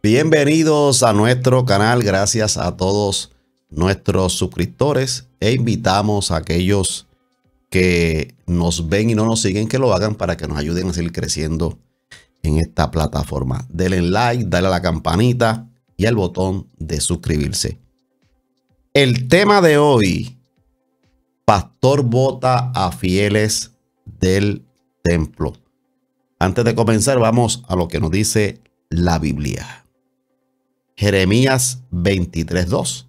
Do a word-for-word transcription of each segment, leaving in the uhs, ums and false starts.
Bienvenidos a nuestro canal, gracias a todos nuestros suscriptores e invitamos a aquellos que nos ven y no nos siguen que lo hagan para que nos ayuden a seguir creciendo en esta plataforma. Denle like, dale a la campanita y al botón de suscribirse. El tema de hoy, pastor vota a fieles del templo. Antes de comenzar, vamos a lo que nos dice la Biblia. Jeremías veintitrés dos.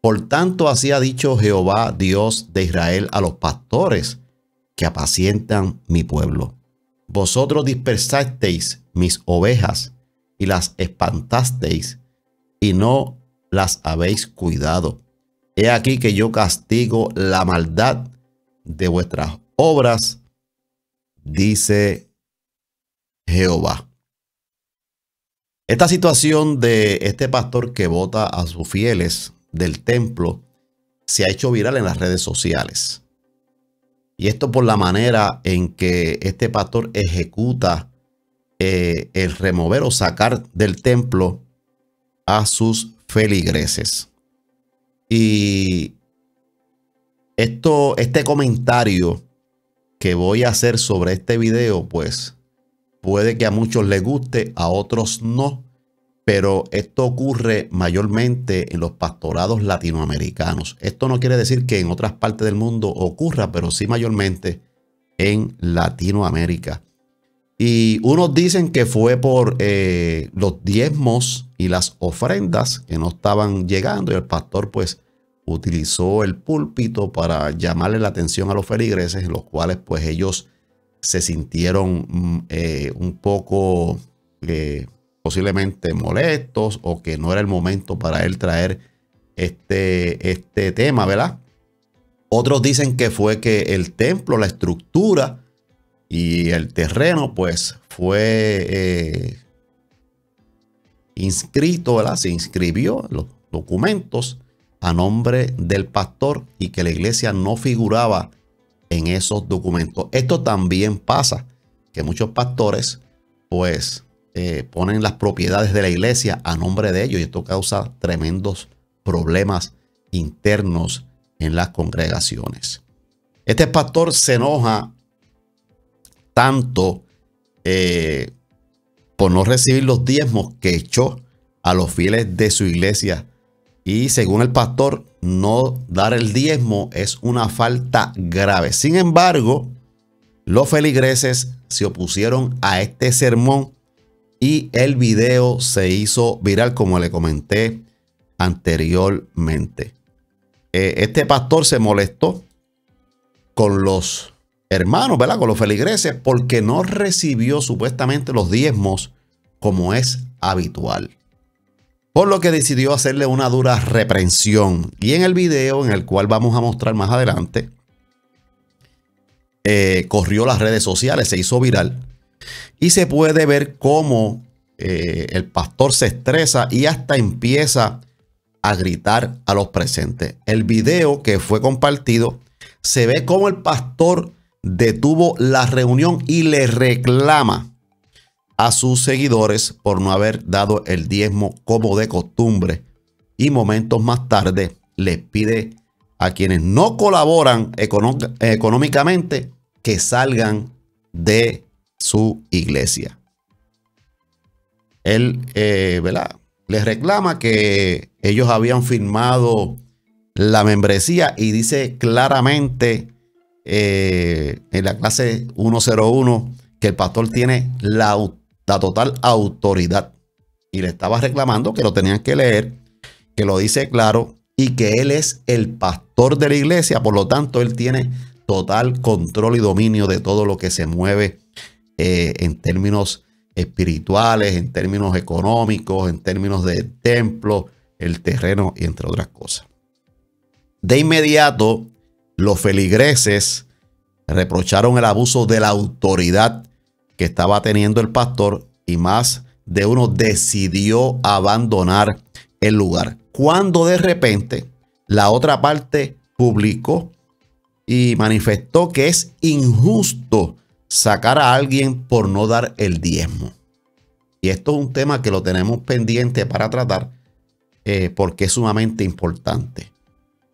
Por tanto, así ha dicho Jehová, Dios de Israel, a los pastores que apacientan mi pueblo. Vosotros dispersasteis mis ovejas y las espantasteis y no las habéis cuidado. He aquí que yo castigo la maldad de vuestras obras, dice Jehová. Esta situación de este pastor que vota a sus fieles del templo se ha hecho viral en las redes sociales. Y esto por la manera en que este pastor ejecuta eh, el remover o sacar del templo a sus feligreses. Y esto, este comentario que voy a hacer sobre este video, pues puede que a muchos les guste, a otros no, pero esto ocurre mayormente en los pastorados latinoamericanos. Esto no quiere decir que en otras partes del mundo ocurra, pero sí mayormente en Latinoamérica. Y unos dicen que fue por eh, los diezmos y las ofrendas que no estaban llegando y el pastor pues utilizó el púlpito para llamarle la atención a los feligreses, en los cuales pues ellos se sintieron eh, un poco eh, posiblemente molestos o que no era el momento para él traer este, este tema, ¿verdad? Otros dicen que fue que el templo, la estructura y el terreno pues fue eh, inscrito, ¿verdad? Se inscribió en los documentos a nombre del pastor y que la iglesia no figuraba en esos documentos. Esto también pasa, que muchos pastores pues eh, ponen las propiedades de la iglesia a nombre de ellos y esto causa tremendos problemas internos en las congregaciones. Este pastor se enoja tanto eh, por no recibir los diezmos que echó a los fieles de su iglesia. Y según el pastor, no dar el diezmo es una falta grave. Sin embargo, los feligreses se opusieron a este sermón y el video se hizo viral, como le comenté anteriormente. Este pastor se molestó con los hermanos, ¿verdad? Con los feligreses, porque no recibió supuestamente los diezmos como es habitual. Por lo que decidió hacerle una dura reprensión. Y en el video, en el cual vamos a mostrar más adelante, eh, corrió las redes sociales, se hizo viral. Y se puede ver cómo eh, el pastor se estresa y hasta empieza a gritar a los presentes. El video que fue compartido, se ve cómo el pastor detuvo la reunión y le reclama a sus seguidores por no haber dado el diezmo como de costumbre, y momentos más tarde les pide a quienes no colaboran económicamente que salgan de su iglesia. Él eh, ¿verdad? les reclama que ellos habían firmado la membresía y dice claramente eh, en la clase ciento uno que el pastor tiene la autoridad, la total autoridad, y le estaba reclamando que lo tenían que leer, que lo dice claro y que él es el pastor de la iglesia, por lo tanto él tiene total control y dominio de todo lo que se mueve eh, en términos espirituales, en términos económicos, en términos de templo, el terreno y entre otras cosas. De inmediato los feligreses reprocharon el abuso de la autoridad que estaba teniendo el pastor y más de uno decidió abandonar el lugar. Cuando de repente la otra parte publicó y manifestó que es injusto sacar a alguien por no dar el diezmo. Y esto es un tema que lo tenemos pendiente para tratar eh, porque es sumamente importante.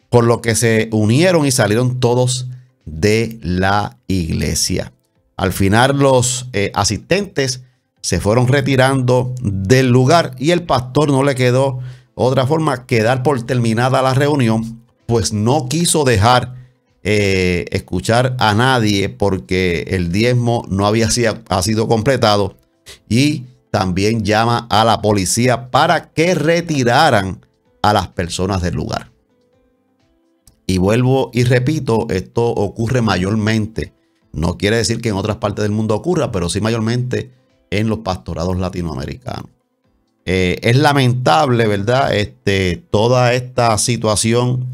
Por lo que se unieron y salieron todos de la iglesia. Al final los eh, asistentes se fueron retirando del lugar y el pastor no le quedó otra forma que dar por terminada la reunión, pues no quiso dejar eh, escuchar a nadie porque el diezmo no había sido, ha sido completado, y también llama a la policía para que retiraran a las personas del lugar. Y vuelvo y repito, esto ocurre mayormente. No quiere decir que en otras partes del mundo ocurra, pero sí mayormente en los pastorados latinoamericanos. Eh, es lamentable, ¿verdad? Este, toda esta situación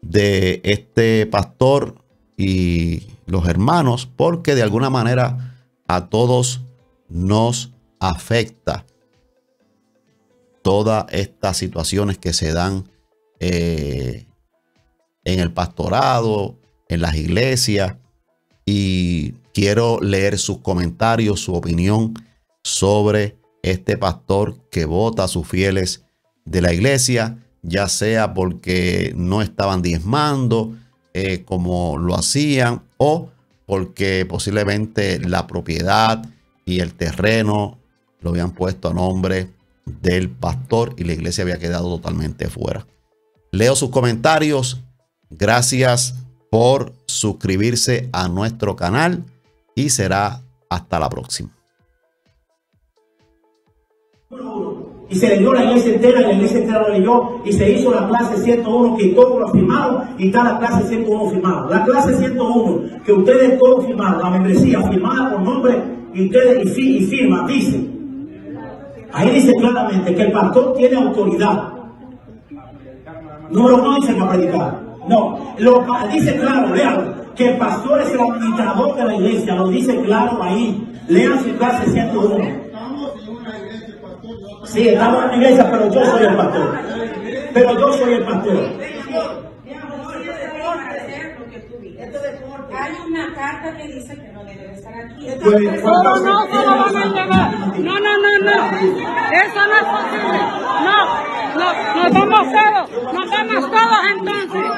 de este pastor y los hermanos, porque de alguna manera a todos nos afecta todas estas situaciones que se dan eh, en el pastorado, en las iglesias, y quiero leer sus comentarios, su opinión sobre este pastor que vota a sus fieles de la iglesia, ya sea porque no estaban diezmando eh, como lo hacían, o porque posiblemente la propiedad y el terreno lo habían puesto a nombre del pastor y la iglesia había quedado totalmente fuera. Leo sus comentarios. Gracias por suscribirse a nuestro canal y será hasta la próxima. Y se leyó la iglesia entera, la iglesia entera lo leyó, y se hizo la clase ciento uno que todos lo firmaron, y está la clase ciento uno firmada. La clase ciento uno que ustedes todos firmaron, la membresía firmada por nombre, y ustedes y, fi, y firma, dice. Ahí dice claramente que el pastor tiene autoridad. No lo manchen a predicar. No, lo dice claro, lean, que el pastor es el administrador de la iglesia, lo dice claro ahí. Lean su clase ciento uno. Sí, estamos en la iglesia, pero yo soy el pastor. Pero yo soy el pastor. Hay una carta que dice que no debe estar aquí. No, no, no, no lo van a entregar. No, no, no, no. Eso no es posible. No, no, nos vamos todos. Nos vamos todos entonces.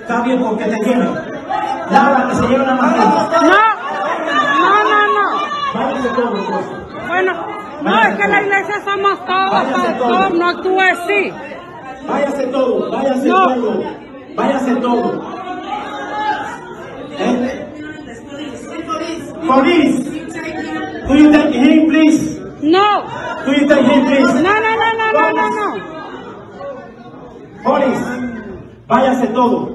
Está bien porque te lleven. Laura, que se lleven a Madrid. No, no, no, no. Váyanse todos, pues. Bueno. No, es que la iglesia somos todos, pastor, no actúe así. Váyase todo, váyase no. todo, váyase todo. ¿Eh? Police, do you take him, please? No. Do you take him, please? No, no, no, no, no, no, no. Police, váyase todo.